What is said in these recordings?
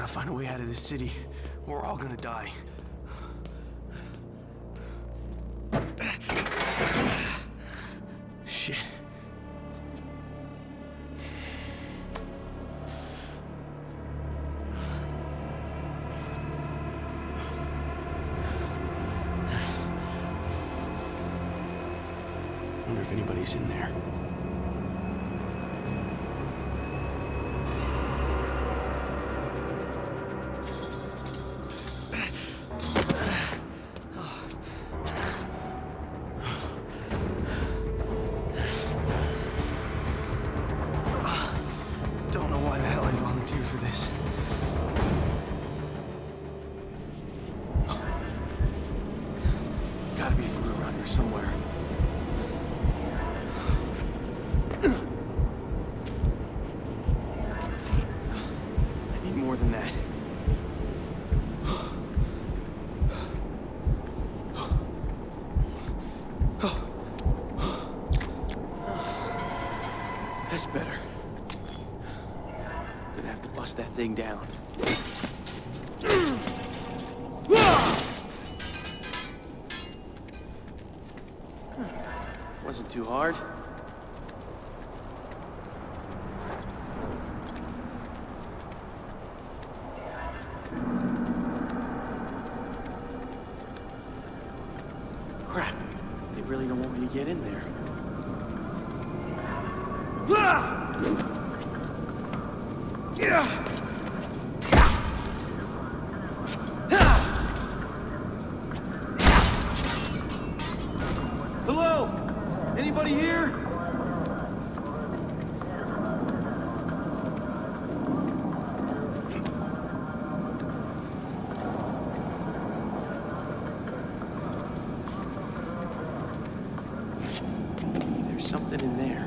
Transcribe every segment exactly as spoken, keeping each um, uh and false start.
gotta find a way out of this city. We're all gonna die. Shit. Wonder if anybody's in there. Thing down. Wasn't too hard. Crap, they really don't want me to get in there. Something in there.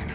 fine.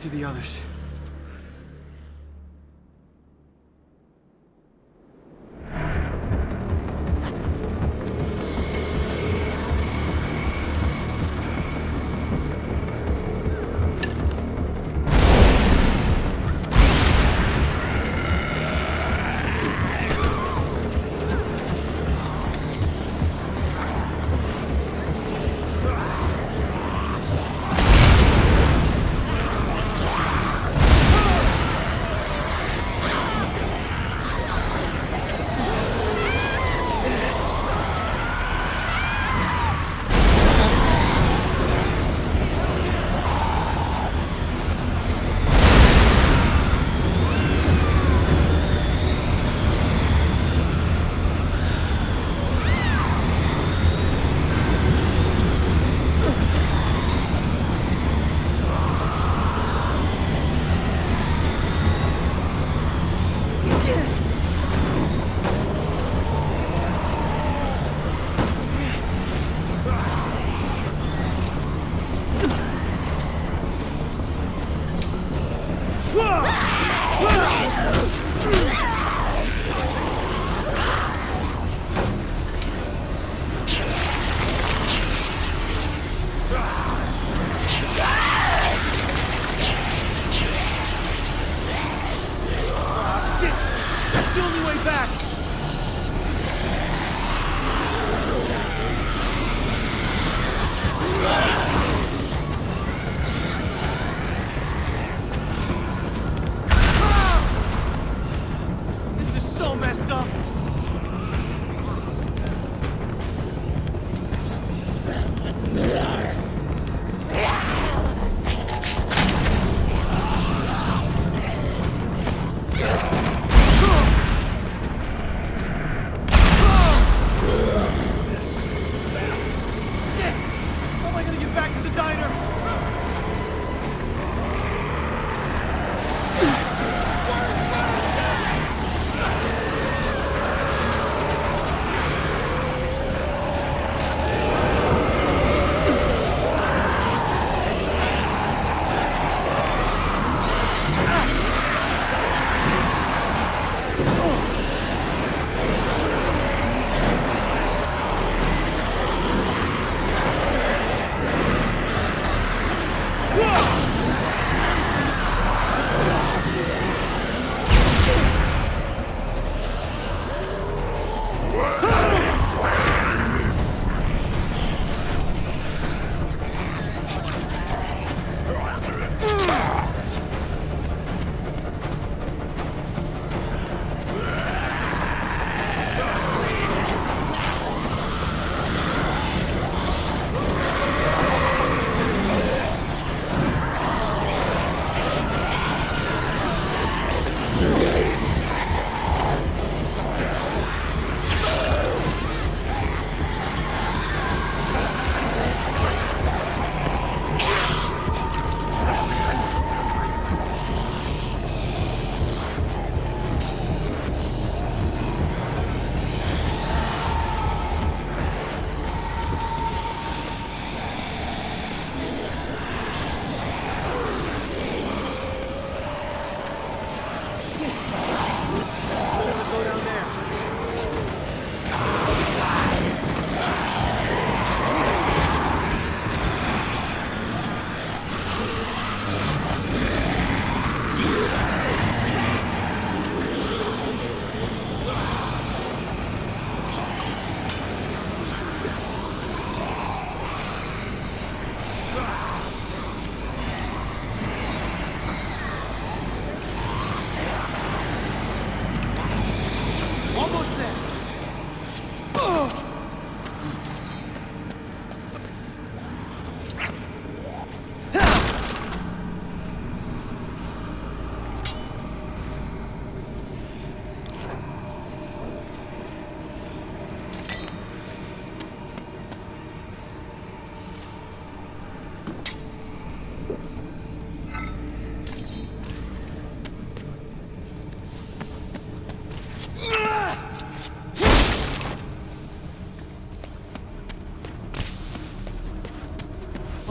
To the others.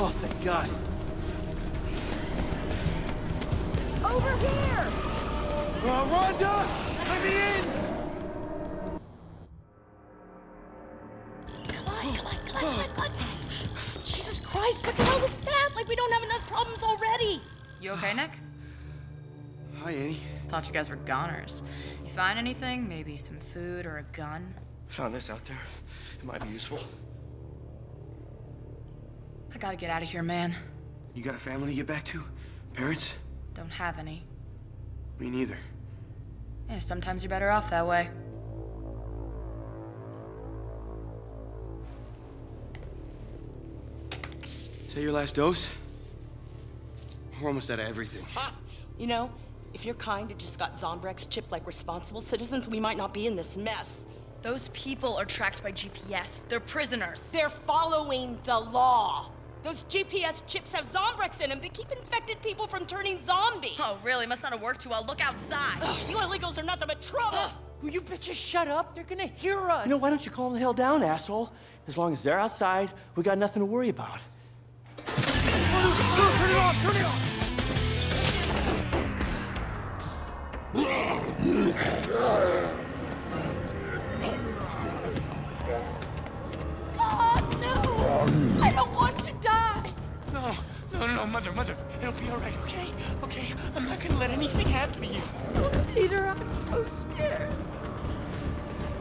Oh, thank God. Over here! Uh, Rhonda! Let me in! Come on, come on, come on, come on! Jesus Christ, what the hell was that? Like, we don't have enough problems already! You okay, Nick? Hi, Annie. Thought you guys were goners. You find anything? Maybe some food or a gun? Found this out there. It might be useful. I gotta get out of here, man. You got a family to get back to? Parents? Don't have any. Me neither. Yeah, sometimes you're better off that way. Is that your last dose? We're almost out of everything. Ha! You know, if your kind had just got Zombrex chipped like responsible citizens, we might not be in this mess. Those people are tracked by G P S. They're prisoners. They're following the law. Those G P S chips have Zombrex in them. They keep infected people from turning zombie. Oh, really? Must not have worked too well. Look outside. Ugh, you illegals are nothing but trouble. Ugh. Will you bitches shut up? They're gonna hear us. You know, why don't you calm the hell down, asshole? As long as they're outside, we got nothing to worry about. Oh, turn it off! Turn it off! Oh, no! I don't want to die! No, no, no, no, Mother, Mother. It'll be all right, okay? Okay, I'm not gonna let anything happen to you. Oh, Peter, I'm so scared.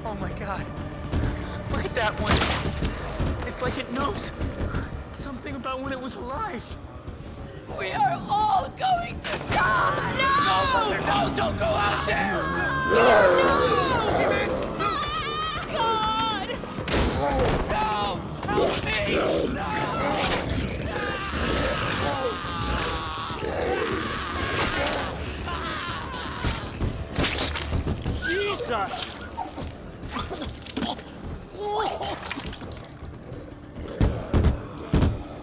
Oh, my God. Look at that one. It's like it knows something about when it was alive. We are all going to die! No! No, Mother, no, don't go out there! No! No! No! No! God! No! No! No! Jesus!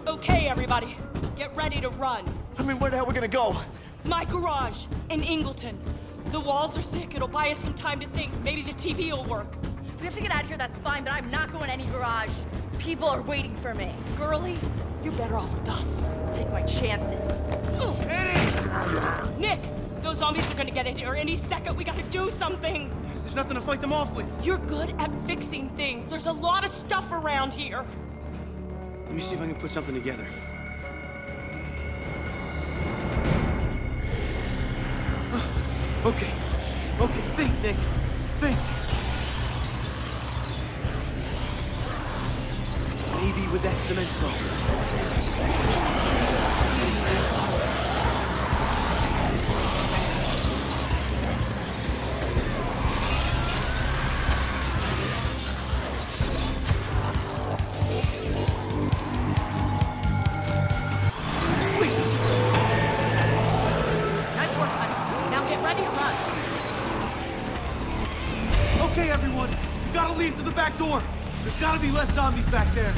Okay, everybody. Get ready to run. I mean, where the hell are we gonna go? My garage in Ingleton. The walls are thick. It'll buy us some time to think. Maybe the T V will work. If we have to get out of here, that's fine, but I'm not going to any garage. People are waiting for me. Girlie, you're better off with us. Take my chances. Annie! Nick, those zombies are gonna get in here any second. We gotta do something. There's nothing to fight them off with. You're good at fixing things. There's a lot of stuff around here. Let me see if I can put something together. Okay. Okay, think, Nick. Think. Maybe with that cement block. Wait! Nice work, honey. Now get ready to run. Okay, everyone. You gotta leave through the back door. There's gotta be less zombies back there.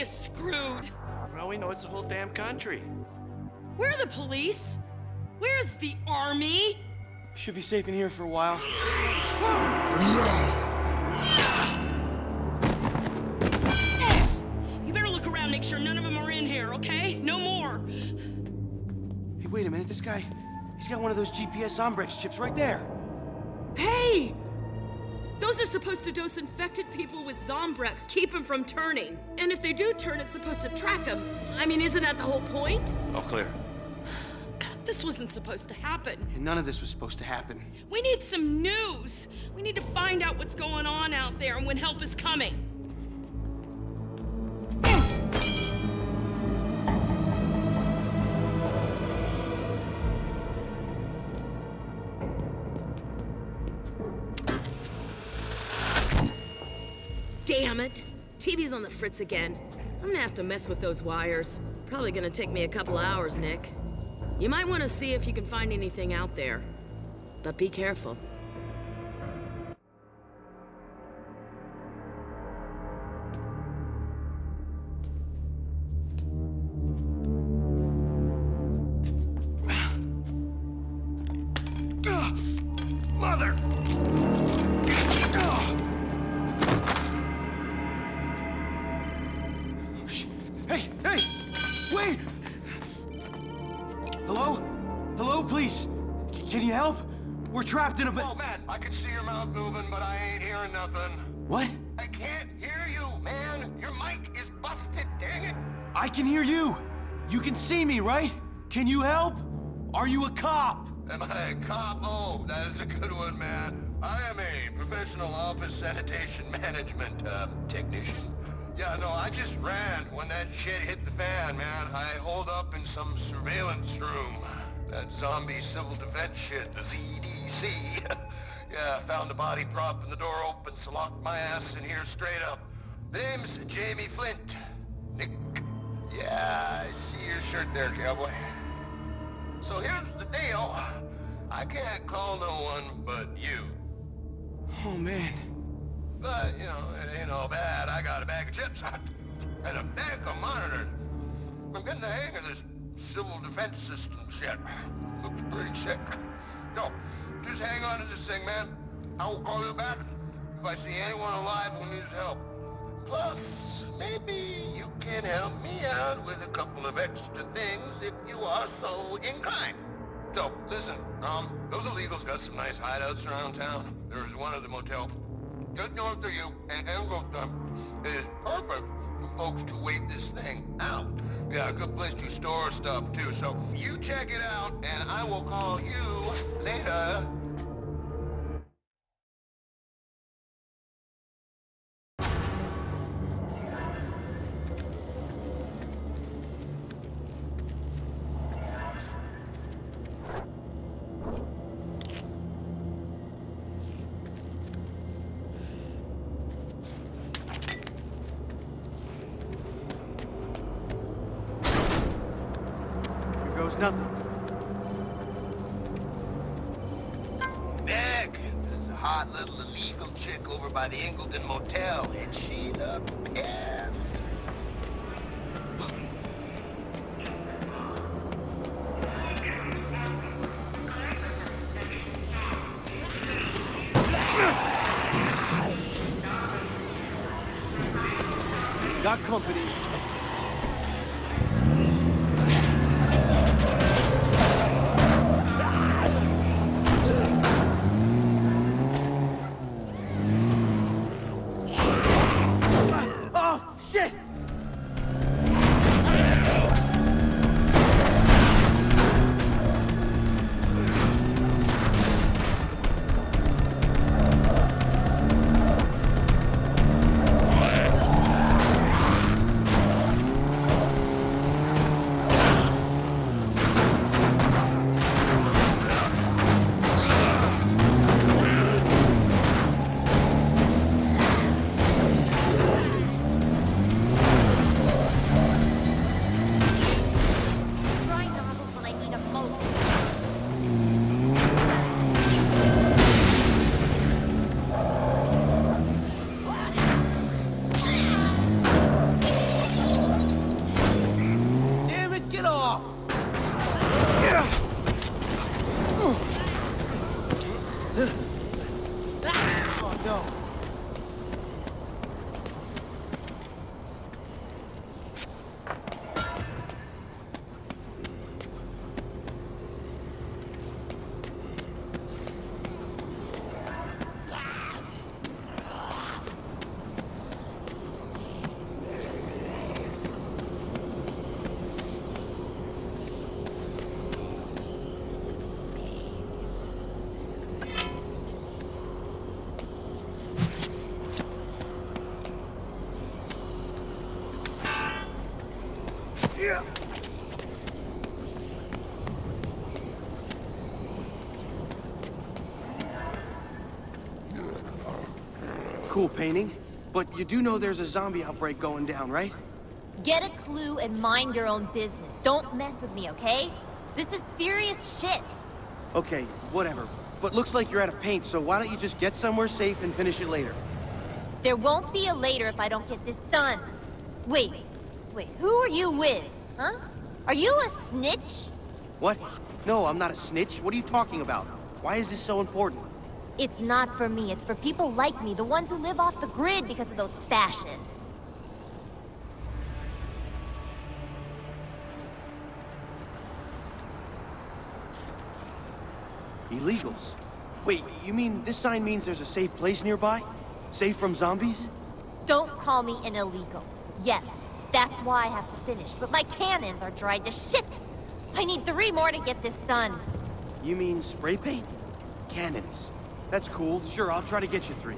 is screwed. Well, we know it's the whole damn country. Where are the police? Where's the army? Should be safe in here for a while. You better look around, make sure none of them are in here, okay? No more. Hey, wait a minute, this guy, he's got one of those G P S Zombrex chips right there. Hey! Those are supposed to dose infected people with Zombrex, keep them from turning. And if they do turn, it's supposed to track them. I mean, isn't that the whole point? All clear. God, this wasn't supposed to happen. And none of this was supposed to happen. We need some news. We need to find out what's going on out there and when help is coming. Damn it! T V's on the fritz again. I'm gonna have to mess with those wires. Probably gonna take me a couple hours, Nick. You might want to see if you can find anything out there. But be careful. In a oh, man, I can see your mouth moving, but I ain't hearing nothing. What? I can't hear you, man. Your mic is busted, dang it. I can hear you. You can see me, right? Can you help? Are you a cop? Am I a cop? Oh, that is a good one, man. I am a professional office sanitation management uh, technician. Yeah, no, I just ran when that shit hit the fan, man. I holed up in some surveillance room. That zombie civil defense shit, the Z D C. Yeah, I found a body prop and the door open, so locked my ass in here straight up. The name's Jamie Flint. Nick. Yeah, I see your shirt there, cowboy. So here's the deal. I can't call no one but you. Oh, man. But, you know, it ain't all bad. I got a bag of chips and a bag of monitors. I'm getting the hang of this civil defense system shit. Looks pretty sick. No, just hang on to this thing, man. I will call you back if I see anyone alive who needs help. Plus, maybe you can help me out with a couple of extra things if you are so inclined. So, listen, um, those illegals got some nice hideouts around town. There is one at the motel. Just north of you and Ingleton. It is perfect for folks to wait this thing out. Yeah, a good place to store stuff, too, so you check it out, and I will call you later. Nothing. Nick, there's a hot little illegal chick over by the Ingleton Motel, and she the pissed. Got company. Yeah. Cool painting, but you do know there's a zombie outbreak going down, right? Get a clue and mind your own business. Don't mess with me, okay? This is serious shit. Okay, whatever. But looks like you're out of paint, so why don't you just get somewhere safe and finish it later? There won't be a later if I don't get this done. Wait, wait, who are you with, huh? Are you a snitch? What? No, I'm not a snitch. What are you talking about? Why is this so important? It's not for me. It's for people like me, the ones who live off the grid because of those fascists. Illegals? Wait, you mean this sign means there's a safe place nearby? Safe from zombies? Don't call me an illegal. Yes, that's why I have to finish, but my cannons are dried to shit! I need three more to get this done. You mean spray paint? Cannons. That's cool. Sure, I'll try to get you three.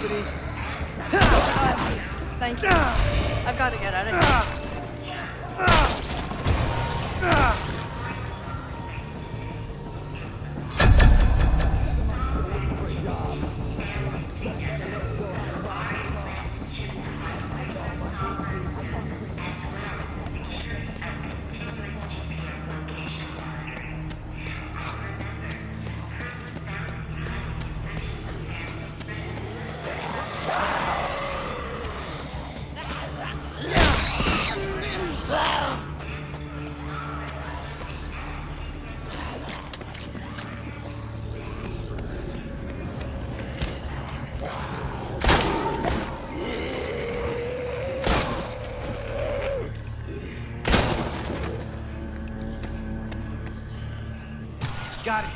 property. Uh, thank you. I've got to get out of here. Got it.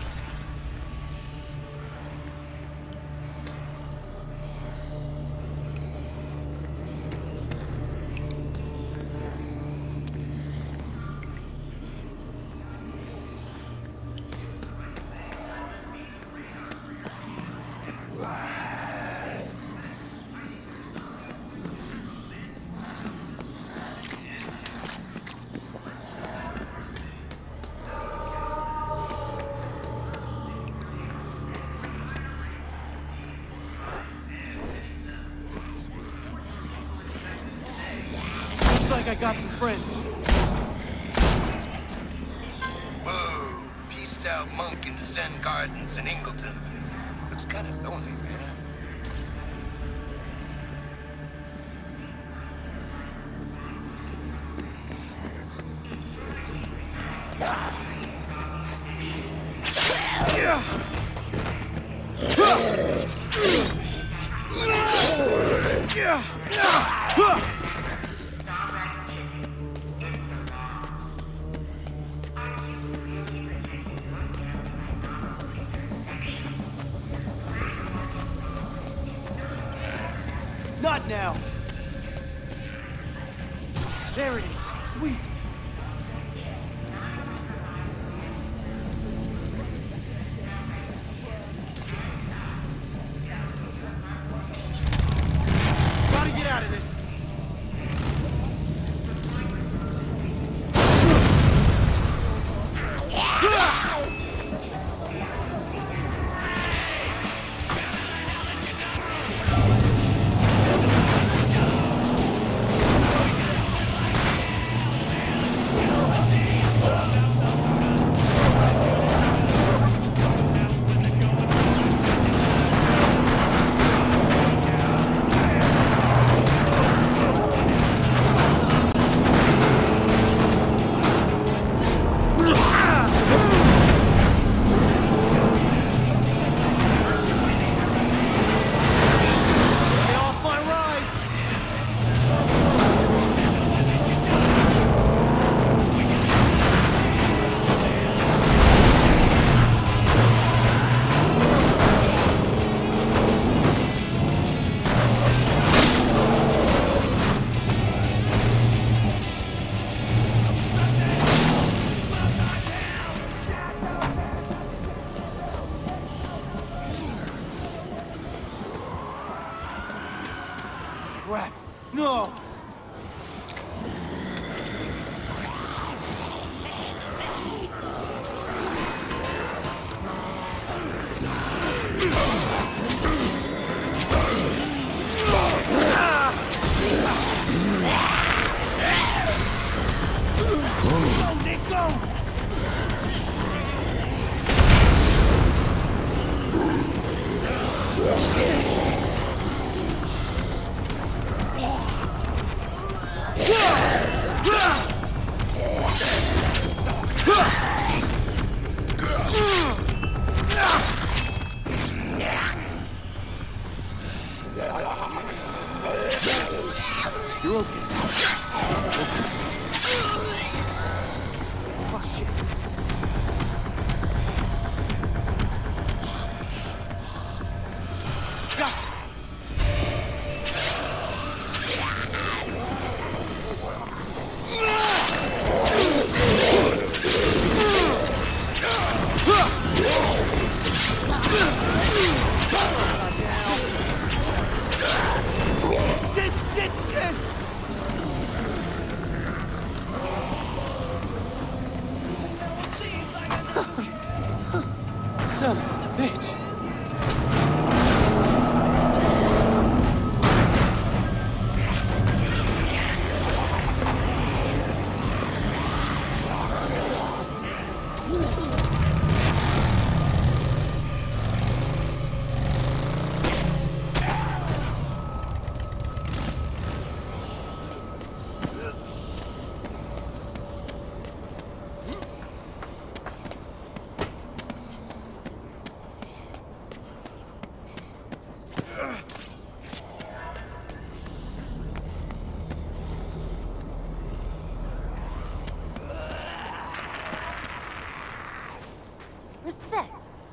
I got some friends. Whoa, peaced out monk in the Zen Gardens in Ingleton. Looks kind of lonely, man. Not now. There it is. Sweet. Gotta get out of this. No! Go, Nick, go! You're okay. Okay. Oh,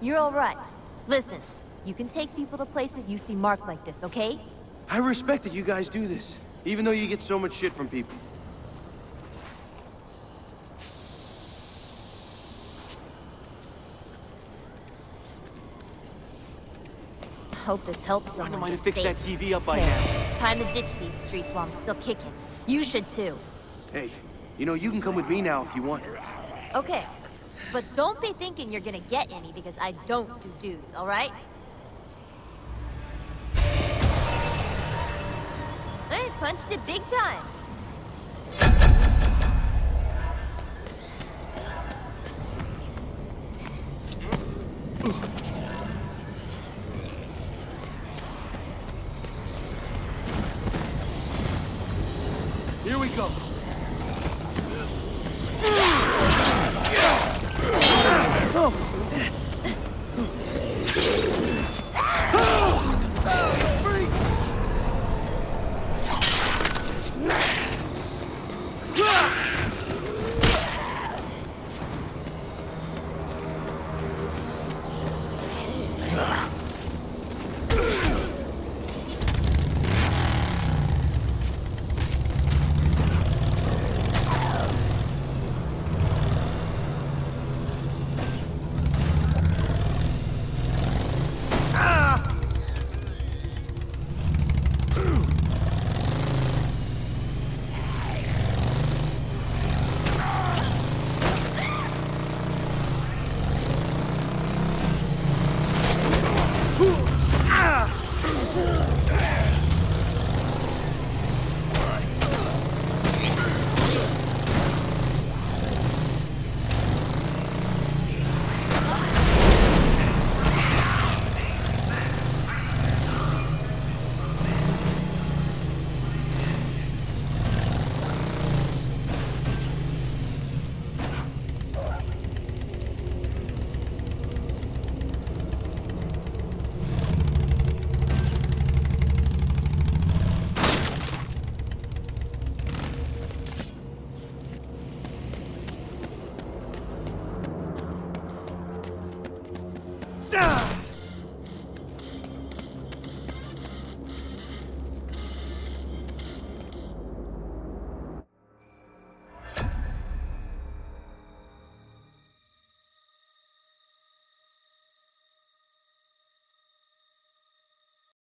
You're all right. Listen, you can take people to places you see marked like this, okay? I respect that you guys do this, even though you get so much shit from people. I hope this helps someone. I might have fixed that T V up by now. Time to ditch these streets while I'm still kicking. You should too. Hey, you know, you can come with me now if you want. Okay, but don't be thinking you're gonna get any because I don't do dudes, all right? I punched it big time. Here we go. Ah!